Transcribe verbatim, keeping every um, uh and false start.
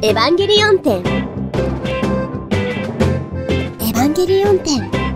エヴァンゲリオン展エヴァンゲリオン展